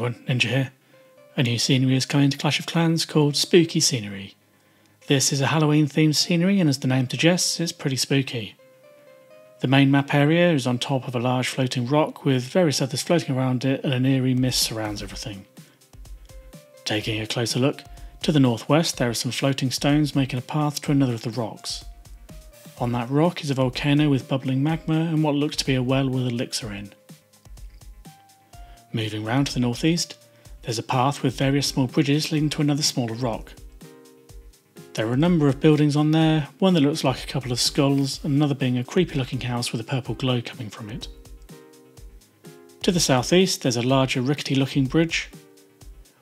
everyone, Ninja here. A new scenery is coming to Clash of Clans called Spooky Scenery. This is a Halloween themed scenery, and as the name suggests, it's pretty spooky. The main map area is on top of a large floating rock with various others floating around it, and an eerie mist surrounds everything. Taking a closer look, to the northwest there are some floating stones making a path to another of the rocks. On that rock is a volcano with bubbling magma and what looks to be a well with elixir in. Moving round to the northeast, there's a path with various small bridges leading to another smaller rock. There are a number of buildings on there, one that looks like a couple of skulls, and another being a creepy looking house with a purple glow coming from it. To the southeast there's a larger rickety looking bridge.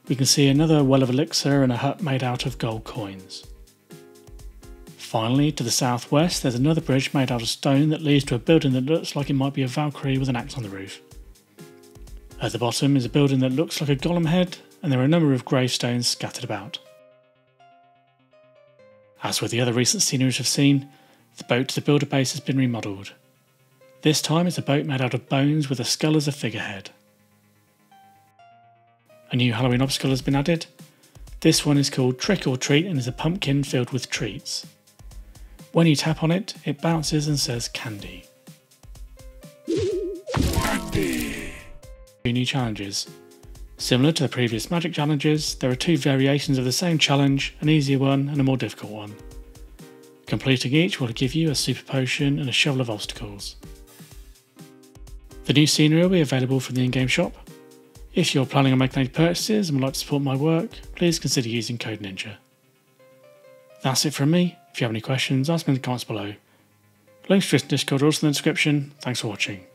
We can see another well of elixir and a hut made out of gold coins. Finally, to the southwest there's another bridge made out of stone that leads to a building that looks like it might be a Valkyrie with an axe on the roof. At the bottom is a building that looks like a golem head, and there are a number of gravestones scattered about. As with the other recent sceneries we've seen, the boat to the builder base has been remodelled. This time it's a boat made out of bones with a skull as a figurehead. A new Halloween obstacle has been added. This one is called Trick or Treat and is a pumpkin filled with treats. When you tap on it, it bounces and says candy. Two new challenges. Similar to the previous magic challenges, there are two variations of the same challenge, an easier one and a more difficult one. Completing each will give you a super potion and a shovel of obstacles. The new scenery will be available from the in-game shop. If you're planning on making any purchases and would like to support my work, please consider using Code Ninja. That's it from me. If you have any questions, ask me in the comments below. Links to Discord are also in the description. Thanks for watching.